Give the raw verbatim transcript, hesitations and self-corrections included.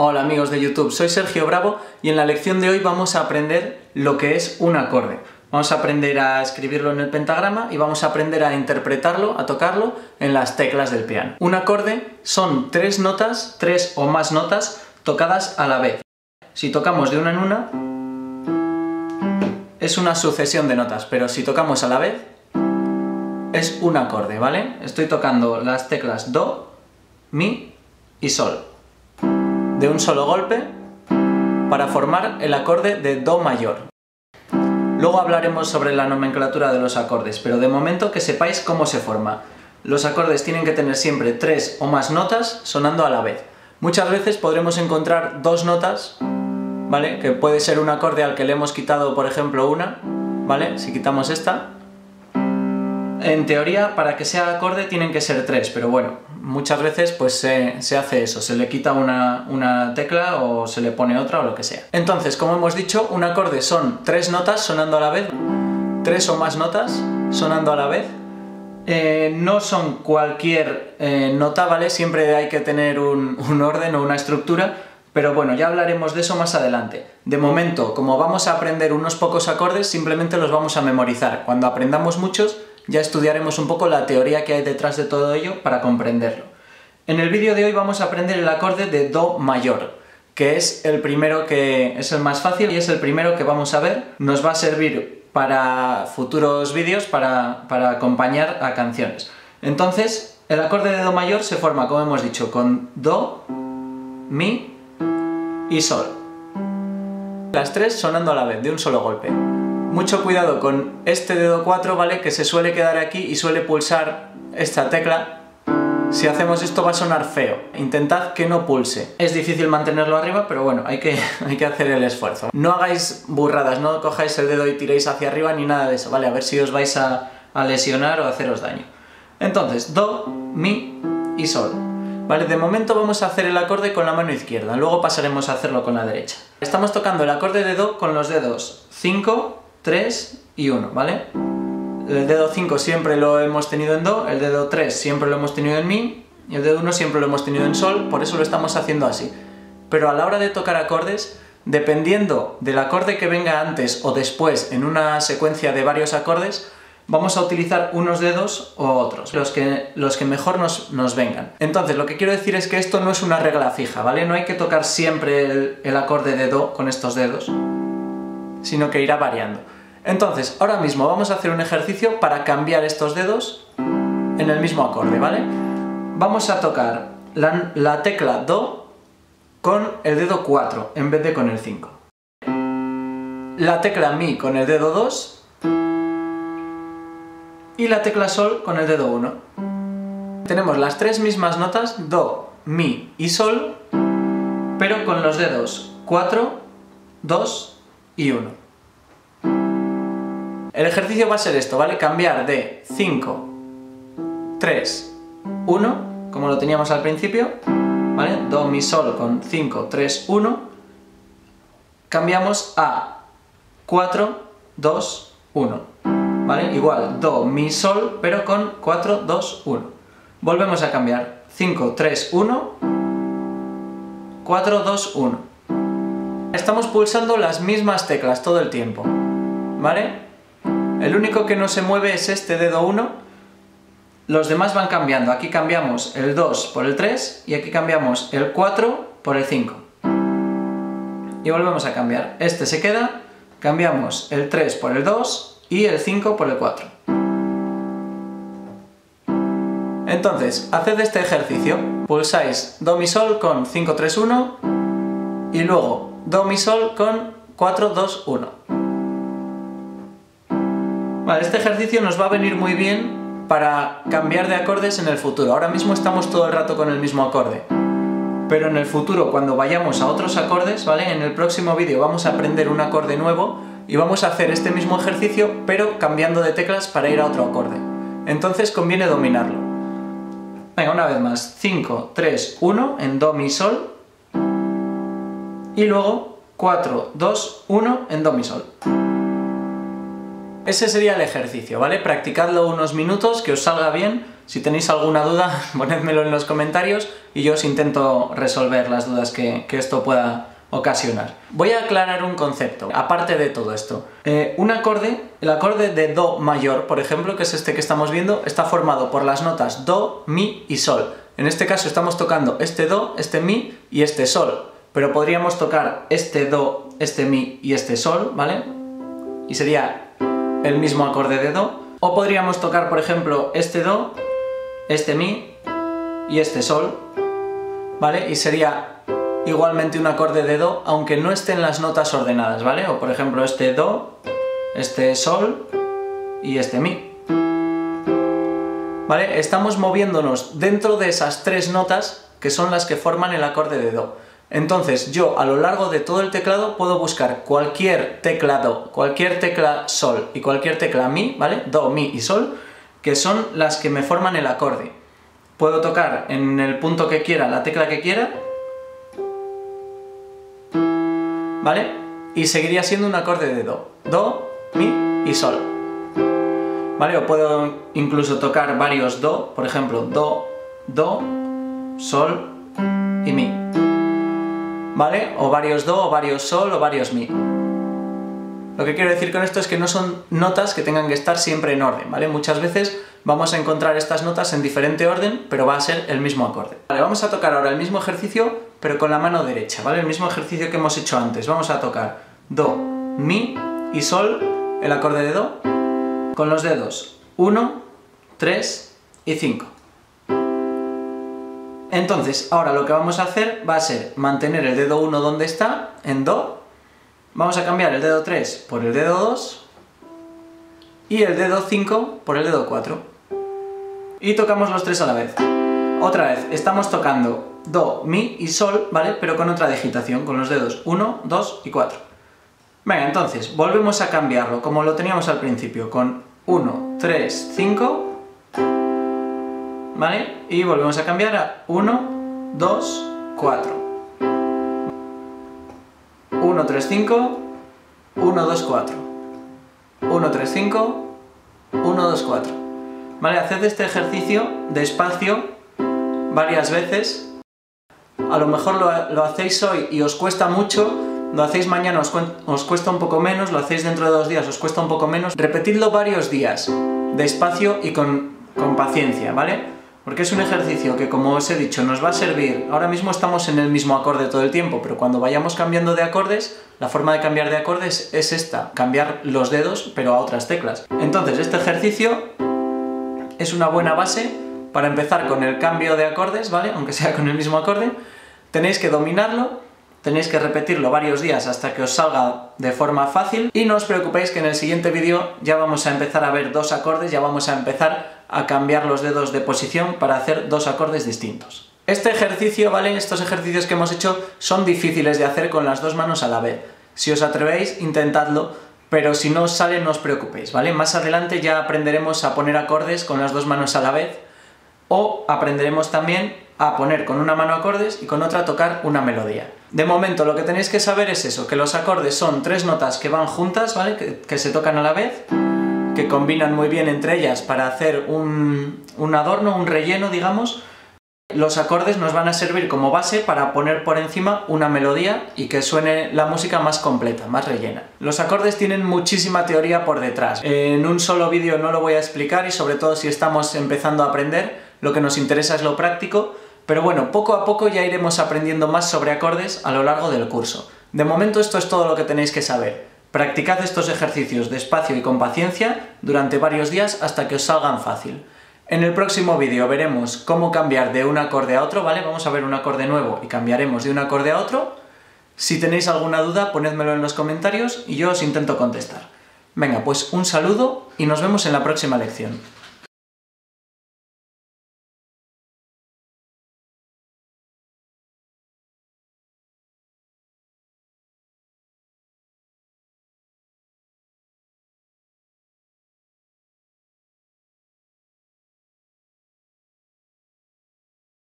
Hola amigos de YouTube, soy Sergio Bravo y en la lección de hoy vamos a aprender lo que es un acorde. Vamos a aprender a escribirlo en el pentagrama y vamos a aprender a interpretarlo, a tocarlo en las teclas del piano. Un acorde son tres notas, tres o más notas, tocadas a la vez. Si tocamos de una en una, es una sucesión de notas, pero si tocamos a la vez, es un acorde, ¿vale? Estoy tocando las teclas do, mi y sol, de un solo golpe, para formar el acorde de do mayor. Luego hablaremos sobre la nomenclatura de los acordes, pero de momento que sepáis cómo se forma. Los acordes tienen que tener siempre tres o más notas sonando a la vez. Muchas veces podremos encontrar dos notas, ¿vale? Que puede ser un acorde al que le hemos quitado, por ejemplo, una, ¿vale? Si quitamos esta. En teoría, para que sea acorde tienen que ser tres, pero bueno, muchas veces pues se, se hace eso, se le quita una, una tecla o se le pone otra o lo que sea. Entonces, como hemos dicho, un acorde son tres notas sonando a la vez, tres o más notas sonando a la vez. Eh, no son cualquier eh, nota, ¿vale? Siempre hay que tener un, un orden o una estructura, pero bueno, ya hablaremos de eso más adelante. De momento, como vamos a aprender unos pocos acordes, simplemente los vamos a memorizar. Cuando aprendamos muchos, ya estudiaremos un poco la teoría que hay detrás de todo ello para comprenderlo. En el vídeo de hoy vamos a aprender el acorde de do mayor, que es el primero que es el más fácil y es el primero que vamos a ver. Nos va a servir para futuros vídeos, para, para acompañar a canciones. Entonces, el acorde de do mayor se forma, como hemos dicho, con do, mi y sol. Las tres sonando a la vez, de un solo golpe. Mucho cuidado con este dedo cuatro, ¿vale? Que se suele quedar aquí y suele pulsar esta tecla. Si hacemos esto va a sonar feo. Intentad que no pulse. Es difícil mantenerlo arriba, pero bueno, hay que, hay que hacer el esfuerzo. No hagáis burradas, no cojáis el dedo y tiréis hacia arriba ni nada de eso, ¿vale? A ver si os vais a, a lesionar o a haceros daño. Entonces, do, mi y sol. Vale, de momento vamos a hacer el acorde con la mano izquierda, luego pasaremos a hacerlo con la derecha. Estamos tocando el acorde de do con los dedos cinco, tres y uno, ¿vale? El dedo cinco siempre lo hemos tenido en do, el dedo tres siempre lo hemos tenido en mi, y el dedo uno siempre lo hemos tenido en sol, por eso lo estamos haciendo así. Pero a la hora de tocar acordes, dependiendo del acorde que venga antes o después en una secuencia de varios acordes, vamos a utilizar unos dedos o otros, los que, los que mejor nos, nos vengan. Entonces, lo que quiero decir es que esto no es una regla fija, ¿vale? No hay que tocar siempre el, el acorde de do con estos dedos, sino que irá variando. Entonces, ahora mismo vamos a hacer un ejercicio para cambiar estos dedos en el mismo acorde, ¿vale? Vamos a tocar la, la tecla do con el dedo cuatro en vez de con el cinco. La tecla mi con el dedo dos y la tecla sol con el dedo uno. Tenemos las tres mismas notas, do, mi y sol, pero con los dedos cuatro, dos y uno. El ejercicio va a ser esto, ¿vale? Cambiar de cinco, tres, uno, como lo teníamos al principio, ¿vale? Do, mi, sol con cinco, tres, uno. Cambiamos a cuatro, dos, uno, ¿vale? Igual, do, mi, sol, pero con cuatro, dos, uno. Volvemos a cambiar. cinco, tres, uno, cuatro, dos, uno. Estamos pulsando las mismas teclas todo el tiempo, ¿vale? El único que no se mueve es este dedo uno, los demás van cambiando. Aquí cambiamos el dos por el tres y aquí cambiamos el cuatro por el cinco. Y volvemos a cambiar. Este se queda, cambiamos el tres por el dos y el cinco por el cuatro. Entonces, haced este ejercicio. Pulsáis do, mi, sol con cinco, tres, uno y luego do, mi, sol con cuatro, dos, uno. Vale, este ejercicio nos va a venir muy bien para cambiar de acordes en el futuro. Ahora mismo estamos todo el rato con el mismo acorde, pero en el futuro, cuando vayamos a otros acordes, ¿vale? En el próximo vídeo vamos a aprender un acorde nuevo y vamos a hacer este mismo ejercicio, pero cambiando de teclas para ir a otro acorde. Entonces conviene dominarlo. Venga, una vez más. cinco, tres, uno en do, mi, sol. Y luego cuatro, dos, uno en do, mi, sol. Ese sería el ejercicio, ¿vale? Practicadlo unos minutos, que os salga bien. Si tenéis alguna duda, ponedmelo en los comentarios y yo os intento resolver las dudas que, que esto pueda ocasionar. Voy a aclarar un concepto, aparte de todo esto. Eh, un acorde, el acorde de Do mayor, por ejemplo, que es este que estamos viendo, está formado por las notas Do, Mi y Sol. En este caso estamos tocando este Do, este Mi y este Sol. Pero podríamos tocar este Do, este Mi y este Sol, ¿vale? Y sería el mismo acorde de Do. O podríamos tocar, por ejemplo, este Do, este Mi y este Sol, ¿vale? Y sería igualmente un acorde de Do, aunque no estén las notas ordenadas, ¿vale? O por ejemplo este Do, este Sol y este Mi, ¿vale? Estamos moviéndonos dentro de esas tres notas que son las que forman el acorde de Do. Entonces yo a lo largo de todo el teclado puedo buscar cualquier tecla Do, cualquier tecla Sol y cualquier tecla Mi, ¿vale? Do, Mi y Sol, que son las que me forman el acorde. Puedo tocar en el punto que quiera, la tecla que quiera, ¿vale? Y seguiría siendo un acorde de Do, Do, Mi y Sol, ¿vale? O puedo incluso tocar varios Do, por ejemplo, Do, Do, Sol y Mi, ¿vale? O varios Do, o varios Sol, o varios Mi. Lo que quiero decir con esto es que no son notas que tengan que estar siempre en orden, ¿vale? Muchas veces vamos a encontrar estas notas en diferente orden, pero va a ser el mismo acorde. Vale, vamos a tocar ahora el mismo ejercicio, pero con la mano derecha, ¿vale? El mismo ejercicio que hemos hecho antes. Vamos a tocar Do, Mi y Sol, el acorde de Do, con los dedos uno, tres y cinco. Entonces, ahora lo que vamos a hacer va a ser mantener el dedo uno donde está, en Do. Vamos a cambiar el dedo tres por el dedo dos y el dedo cinco por el dedo cuatro. Y tocamos los tres a la vez. Otra vez, estamos tocando Do, Mi y Sol, ¿vale? Pero con otra digitación, con los dedos uno, dos y cuatro. Venga, entonces, volvemos a cambiarlo, como lo teníamos al principio, con uno, tres, cinco, ¿vale? Y volvemos a cambiar a uno, dos, cuatro. uno, tres, cinco, uno, dos, cuatro. uno, tres, cinco, uno, dos, cuatro. ¿Vale? Haced este ejercicio despacio varias veces. A lo mejor lo, lo hacéis hoy y os cuesta mucho, lo hacéis mañana os, os cuesta un poco menos, lo hacéis dentro de dos días, os cuesta un poco menos. Repetidlo varios días, despacio y con, con paciencia, ¿vale? Porque es un ejercicio que, como os he dicho, nos va a servir. Ahora mismo estamos en el mismo acorde todo el tiempo, pero cuando vayamos cambiando de acordes, la forma de cambiar de acordes es esta, cambiar los dedos, pero a otras teclas. Entonces, este ejercicio es una buena base para empezar con el cambio de acordes, ¿vale? Aunque sea con el mismo acorde. Tenéis que dominarlo, tenéis que repetirlo varios días hasta que os salga de forma fácil y no os preocupéis que en el siguiente vídeo ya vamos a empezar a ver dos acordes, ya vamos a empezar a cambiar los dedos de posición para hacer dos acordes distintos. Este ejercicio, ¿vale? Estos ejercicios que hemos hecho son difíciles de hacer con las dos manos a la vez. Si os atrevéis, intentadlo, pero si no os sale no os preocupéis, ¿vale? Más adelante ya aprenderemos a poner acordes con las dos manos a la vez o aprenderemos también a poner con una mano acordes y con otra tocar una melodía. De momento lo que tenéis que saber es eso, que los acordes son tres notas que van juntas, ¿vale? Que, que se tocan a la vez, que combinan muy bien entre ellas para hacer un, un adorno, un relleno, digamos. Los acordes nos van a servir como base para poner por encima una melodía y que suene la música más completa, más rellena. Los acordes tienen muchísima teoría por detrás. En un solo vídeo no lo voy a explicar y sobre todo si estamos empezando a aprender, lo que nos interesa es lo práctico. Pero bueno, poco a poco ya iremos aprendiendo más sobre acordes a lo largo del curso. De momento esto es todo lo que tenéis que saber. Practicad estos ejercicios despacio y con paciencia durante varios días hasta que os salgan fácil. En el próximo vídeo veremos cómo cambiar de un acorde a otro, ¿vale? Vamos a ver un acorde nuevo y cambiaremos de un acorde a otro. Si tenéis alguna duda, ponedmelo en los comentarios y yo os intento contestar. Venga, pues un saludo y nos vemos en la próxima lección.